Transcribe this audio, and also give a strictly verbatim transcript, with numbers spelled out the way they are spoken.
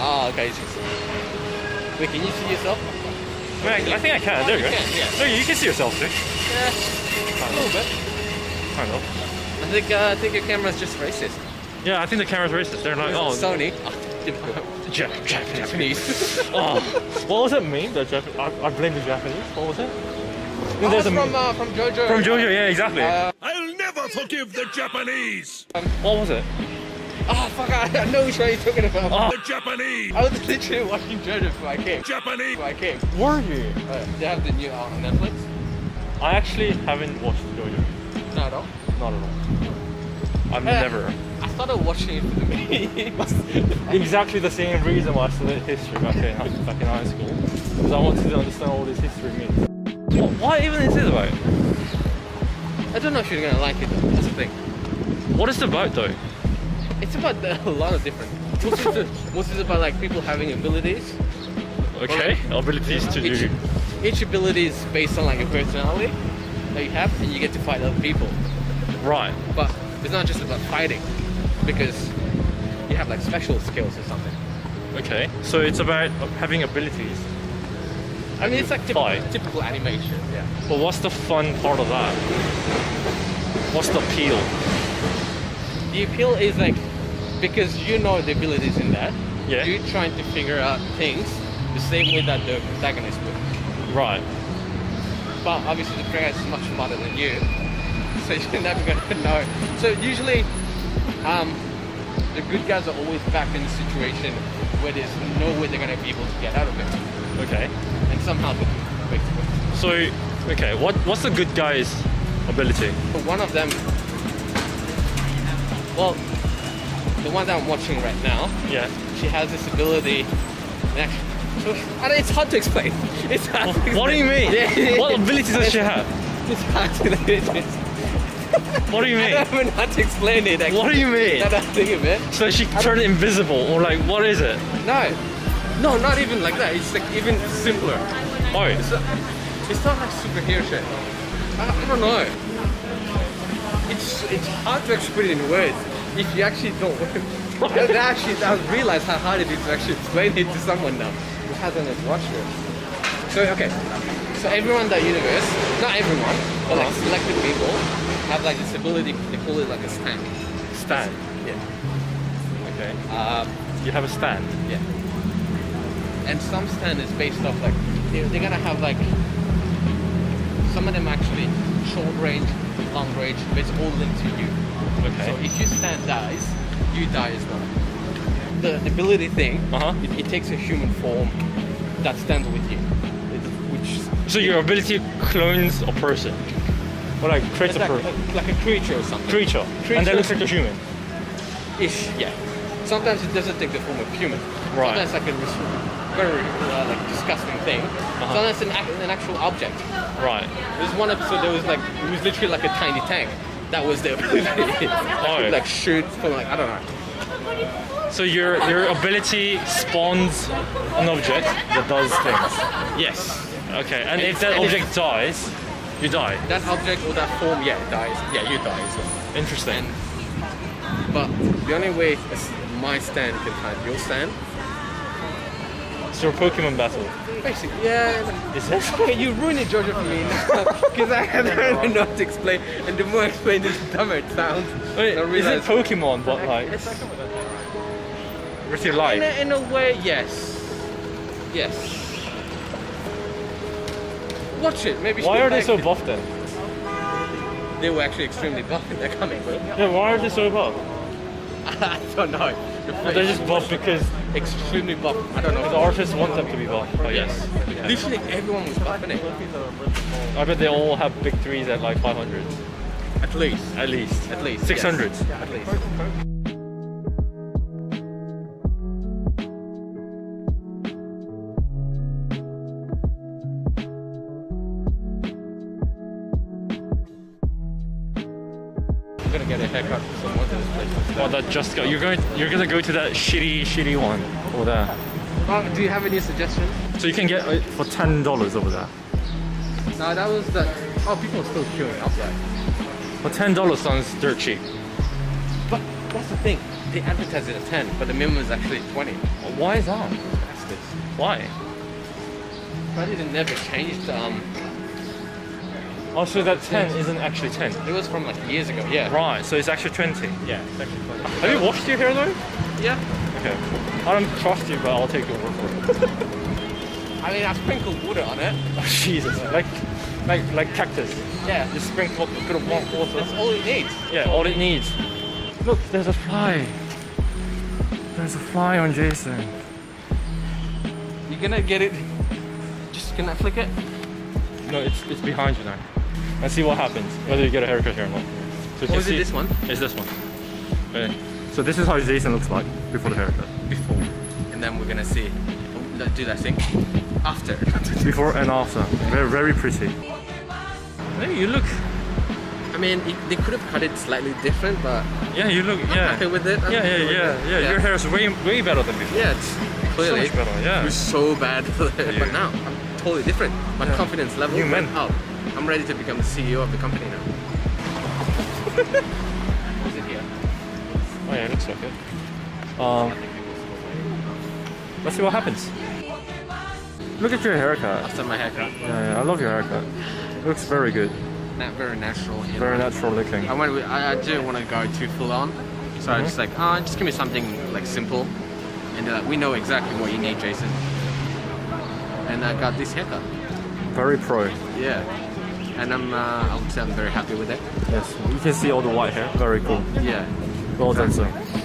Ah, okay. Wait, can you see yourself? I, mean, I, I think I can. Oh, there you go. Can, yeah. There you, you can see yourself, too. Yeah. Kind of. A little bit. Kind of. I think uh, I think your camera's just racist. Yeah, I think the camera's racist. They're not. Oh, Sony. Oh, Jap Jap Japanese. Oh, what was that meme? The Jap I, I blame the Japanese. What was it? Oh, it's from uh, from JoJo. From JoJo, yeah, exactly. Uh, I'll never forgive the Japanese. Um, what was it? Oh fuck! I, I know which one you're talking about. Oh. The Japanese. I was literally watching JoJo before I came. Japanese. Before I came. Were you? Uh, they have the new on Netflix. I actually haven't watched JoJo. Not at all. Not at all. I've uh, never. I started watching it for the meme. Exactly the same reason why I studied history back in back in high school, because I wanted to understand all this history means. What, what even is it about? I don't know if you're gonna like it though. That's the thing. What is the boat though? It's about a lot of different. Most is, the, most is about like people having abilities. Okay, or, abilities yeah, to each, do. Each ability is based on like a personality that you have, and you get to fight other people. Right. But it's not just about fighting, because you have like special skills or something. Okay, so it's about having abilities. I mean, it's like typical, typical animation. Yeah. But what's the fun part of that? What's the appeal? The appeal is like, because you know the abilities in that, yeah. You're trying to figure out things the same way that the protagonist would. Right. But obviously the protagonist is much smarter than you, so you're never going to know. So usually, um, the good guys are always back in a situation where there's no way they're going to be able to get out of it. Okay. And somehow they make it work. So, okay, what, what's the good guy's ability? But one of them... Well, the one that I'm watching right now, yeah, she has this ability. And it's hard to explain. It's hard well, to explain. What do you mean? Yeah. What abilities does she have? It's hard to explain. What do you mean? I don't even know how to explain it. Actually. What do you mean? Now that I think of it. So she turned invisible, or like, what is it? No, no, not even like that. It's like even simpler. Oh, it's not, it's not like superhero shit. I, I don't know. It's, it's hard to explain in words if you actually don't. I've actually I've realized how hard it is to actually explain it to someone now who hasn't watched it. So okay, so everyone in that universe, not everyone, but like selected people have like this ability. They call it like a stand. Stand. Yeah. Okay. Um, you have a stand. Yeah. And some stand is based off like they're, they're gonna have like some of them actually short range. Long range, but it's all linked to you. Okay. So if your stand dies, you die as well. The, the ability thing, uh-huh. it, it takes a human form that stands with you. It, which so your ability clones a person, or like creates a like, person, like, like a creature or something. Creature, creature. And that looks like a human. Ish, yeah. Sometimes it doesn't take the form of human. Right. Sometimes like a very uh, like disgusting thing. Uh-huh. Sometimes an, an actual object. Right. There's one episode that was like, it was literally like a tiny tank. That was the ability. Oh. Like shoot from like, I don't know. So your your ability spawns an object that does things. Yes. Okay, and, and if that and object dies, you die. That object or that form, yeah, it dies. Yeah, you die as well. Interesting. And, but the only way is my stand can find your stand. It's your Pokemon battle. Basically, yeah. Is it? You ruined it, JoJo, for me. Because I don't know how to explain. And the more I explain it, the dumber it sounds. Wait, is it Pokemon, but like... It's like... What's your life? In a way, yes. Yes. Watch it, maybe... Why are they so buff then? They were actually extremely buff in their comic book. Yeah, why are they so buff? I don't know. Well, they're just buff because... Extremely buff. I don't know. The artists want them to be buff. Oh, yes. Yeah. Literally everyone was buffing it. I bet they all have big threes at like five hundred. At least. At least. At least. six hundred. Yes. Yeah, at least. I'm gonna get a haircut. Oh, that just got. You're going. You're gonna go to that shitty, shitty one over there. Oh, do you have any suggestions? So you can get it for ten dollars over there. No, that was the. Oh, people are still queuing outside. For ten dollars sounds dirt cheap. But that's the thing. they advertise it at ten, but the minimum is actually twenty. Well, why is that? That's this. Why? Credit never changed. Um, Also, that ten isn't actually ten. It was from like years ago, yeah. Right, so it's actually twenty. Yeah, it's actually twenty. Have you washed your hair though? Yeah. Okay. I don't trust you, but I'll take your word for it. I mean, I sprinkled water on it. Oh, Jesus. Like, like, like cactus. Yeah. Just sprinkle a bit of warm water. That's all it needs. Yeah, all it needs. Look, there's a fly. There's a fly on Jason. You're gonna get it. Just gonna flick it. No, it's it's behind you now. Let's see what happens, whether you get a haircut here or not. So oh, is it this one? It's this one. Okay. So this is how Jason looks like before the haircut. Before. And then we're gonna see, do that thing, after. Before and after. Very, very pretty. Hey, you look... I mean, it, they could have cut it slightly different, but... Yeah, you look... I'm yeah. happy with it. I'm yeah, yeah, yeah, it. yeah, yeah. Your hair is way, way better than before. Yeah, it's clearly. So much better, yeah. It was so bad, yeah. But now, I'm totally different. My yeah. confidence level New went man. up. I'm ready to become the C E O of the company now. What is it here? Oh yeah, it looks like it. Um, let's see what happens. Look at your haircut. After my haircut. Yeah, yeah, I love your haircut. It looks very good. Not very natural. Here. Very natural looking. I, went with, I, I didn't want to go too full on. So mm-hmm. I was just like, ah, oh, just give me something like simple. And they're like, we know exactly what you need, Jason. And I got this haircut. Very pro. Yeah. And I'm, uh, I would say I'm very happy with it. Yes. You can see all the white hair. Very cool. Yeah. Well done, sir.